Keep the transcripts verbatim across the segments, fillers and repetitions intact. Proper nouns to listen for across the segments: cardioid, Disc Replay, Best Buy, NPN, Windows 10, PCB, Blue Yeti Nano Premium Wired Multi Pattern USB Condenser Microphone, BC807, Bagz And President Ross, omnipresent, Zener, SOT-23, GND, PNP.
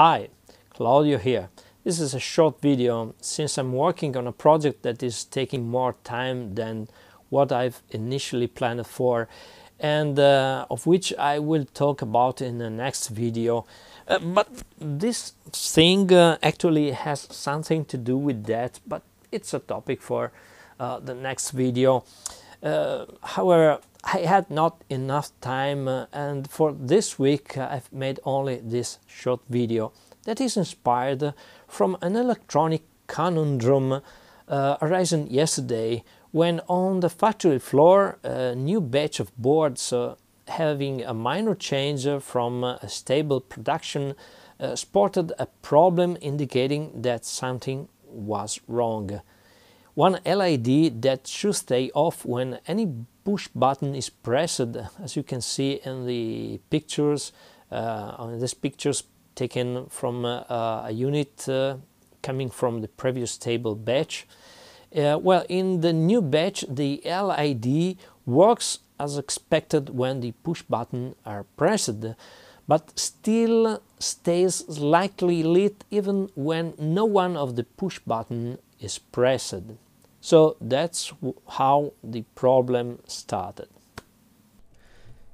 Hi, Claudio here. This is a short video since I'm working on a project that is taking more time than what I've initially planned for, and uh, of which I will talk about in the next video. Uh, but this thing uh, actually has something to do with that, but it's a topic for uh, the next video. Uh, however, I had not enough time, uh, and for this week uh, I've made only this short video that is inspired uh, from an electronic conundrum uh, arisen yesterday when on the factory floor a new batch of boards uh, having a minor change from a stable production uh, sported a problem indicating that something was wrong. One L E D that should stay off when any push button is pressed, as you can see in the pictures, uh, on these pictures taken from uh, a unit uh, coming from the previous stable batch. Uh, well, in the new batch, the L E D works as expected when the push button are pressed, but still stays slightly lit even when no one of the push button is pressed. So that's how the problem started.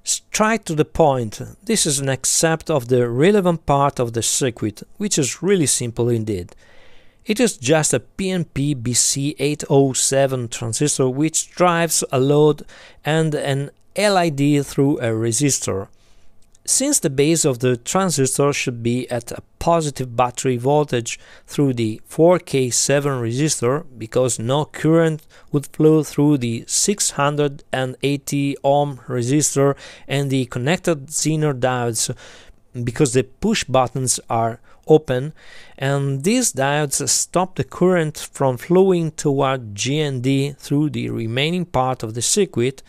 Straight to the point, this is an except of the relevant part of the circuit, which is really simple indeed. It is just a P N P B C eight oh seven transistor which drives a load and an L E D through a resistor. Since the base of the transistor should be at a positive battery voltage through the four K seven resistor, because no current would flow through the six hundred eighty ohm resistor and the connected Zener diodes, because the push buttons are open, and these diodes stop the current from flowing toward G N D through the remaining part of the circuit,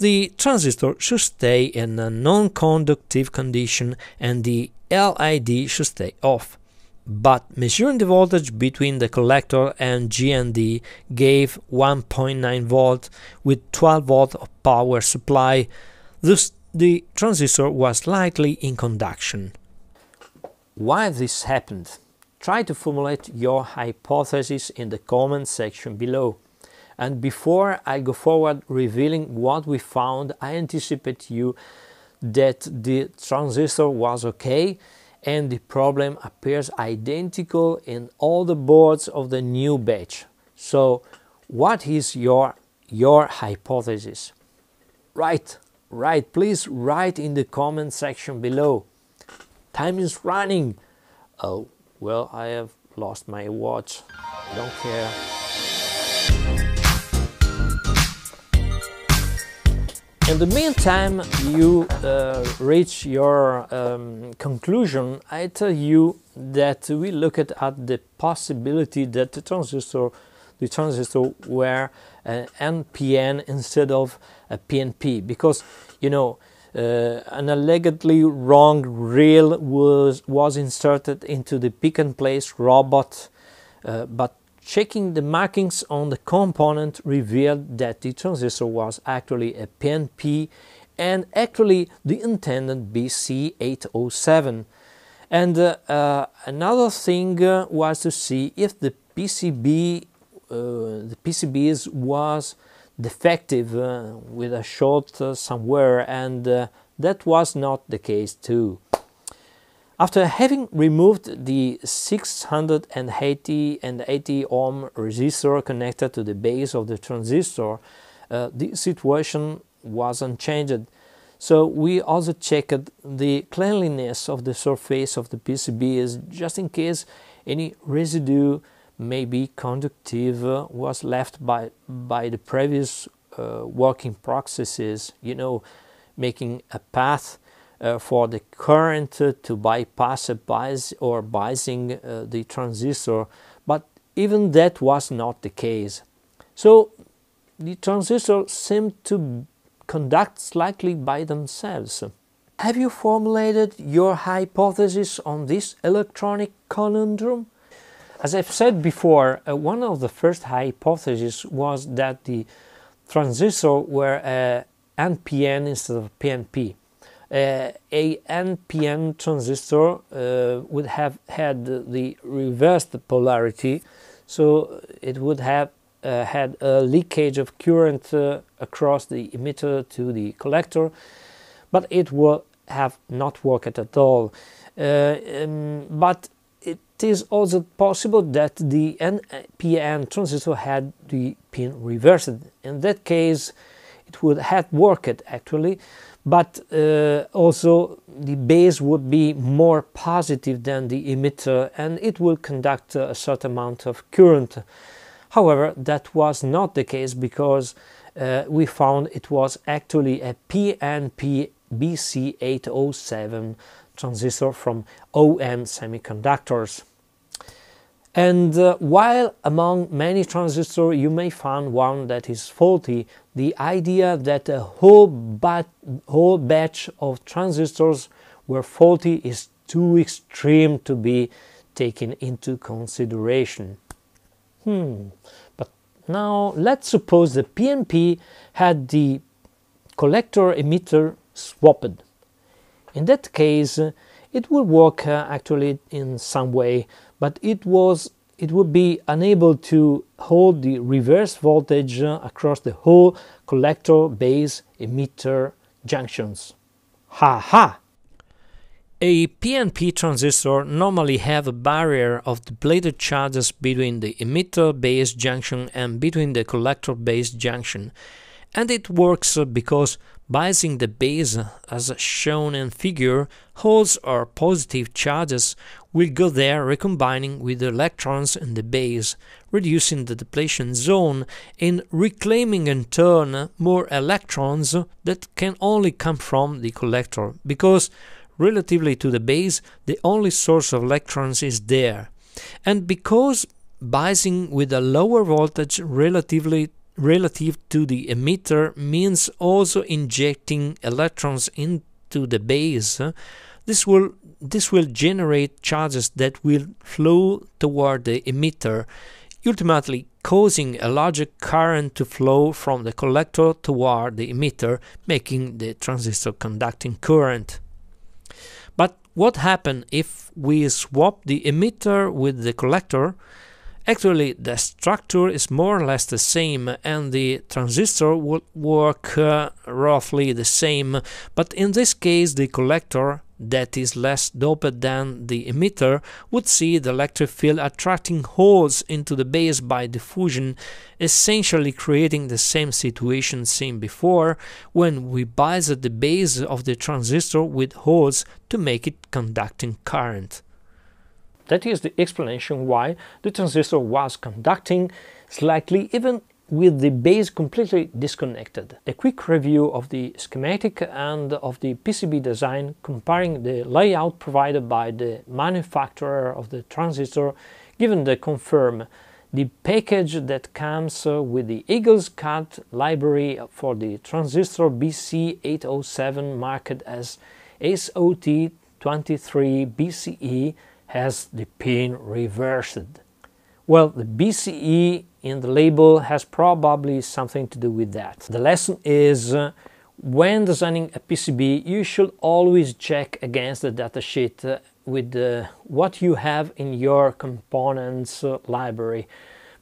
the transistor should stay in a non-conductive condition and the L E D should stay off. But measuring the voltage between the collector and G N D gave one point nine volts with twelve volts of power supply, thus the transistor was slightly in conduction. Why this happened? Try to formulate your hypothesis in the comment section below. And before I go forward revealing what we found, I anticipate you that the transistor was okay and the problem appears identical in all the boards of the new batch. So what is your, your hypothesis? Right, right, please write in the comment section below. Time is running. Oh, well, I have lost my watch. I don't care. In the meantime, you uh, reach your um, conclusion, I tell you that we looked at the possibility that the transistor, the transistor were an N P N instead of a P N P, because, you know, uh, an allegedly wrong rail was, was inserted into the pick-and-place robot, uh, but checking the markings on the component revealed that the transistor was actually a P N P and actually the intended B C eight oh seven. And uh, uh, another thing uh, was to see if the P C B, uh, the P C Bs was defective uh, with a short uh, somewhere, and uh, that was not the case too. After having removed the six hundred eighty ohm resistor connected to the base of the transistor, uh, the situation was unchanged. So we also checked the cleanliness of the surface of the P C Bs just in case any residue, maybe conductive, uh, was left by, by the previous uh, working processes, you know, making a path Uh, for the current uh, to bypass a bias or biasing uh, the transistor, but even that was not the case. So the transistor seemed to conduct slightly by themselves. Have you formulated your hypothesis on this electronic conundrum? As I've said before, uh, one of the first hypotheses was that the transistor were uh, N P N instead of P N P. Uh, a N P N transistor uh, would have had the reversed polarity, so it would have uh, had a leakage of current uh, across the emitter to the collector, but it will have not worked at all. Uh, um, but it is also possible that the N P N transistor had the pin reversed. In that case, it would have worked actually, but uh, also the base would be more positive than the emitter and it will conduct a certain amount of current. However, that was not the case, because uh, we found it was actually a P N P B C eight oh seven transistor from O N semiconductors. And uh, while among many transistors you may find one that is faulty, the idea that a whole, bat whole batch of transistors were faulty is too extreme to be taken into consideration. Hmm. But now let's suppose the P N P had the collector-emitter swapped. In that case, it would work uh, actually in some way, but it was it would be unable to hold the reverse voltage uh, across the whole collector base emitter junctions. Ha ha! A P N P transistor normally have a barrier of the plated charges between the emitter base junction and between the collector base junction, and it works because biasing the base, as shown in figure, holes or positive charges will go there, recombining with the electrons in the base, reducing the depletion zone and reclaiming in turn more electrons that can only come from the collector, because relatively to the base the only source of electrons is there, and because biasing with a lower voltage relatively relative to the emitter means also injecting electrons into the base, this will this will generate charges that will flow toward the emitter, ultimately causing a larger current to flow from the collector toward the emitter, making the transistor conducting current. But what happens if we swap the emitter with the collector? Actually, the structure is more or less the same and the transistor would work uh, roughly the same, but in this case the collector, that is less doped than the emitter, would see the electric field attracting holes into the base by diffusion, essentially creating the same situation seen before when we biased the base of the transistor with holes to make it conducting current. That is the explanation why the transistor was conducting slightly, even with the base completely disconnected. A quick review of the schematic and of the P C B design, comparing the layout provided by the manufacturer of the transistor, given the confirm, the package that comes with the Eagle's Cut library for the transistor B C eight oh seven, marked as S O T twenty-three B C E, has the pin reversed. Well, the B C E in the label has probably something to do with that. The lesson is, uh, when designing a P C B, you should always check against the datasheet uh, with uh, what you have in your components uh, library,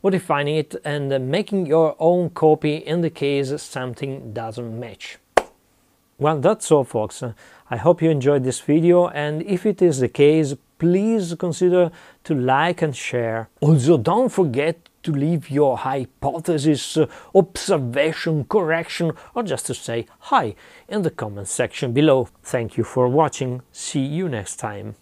modifying it and uh, making your own copy in the case something doesn't match. Well, that's all, folks. I hope you enjoyed this video, and if it is the case, please consider to like and share. Also, don't forget to leave your hypothesis, observation, correction, or just to say hi in the comment section below. Thank you for watching. See you next time.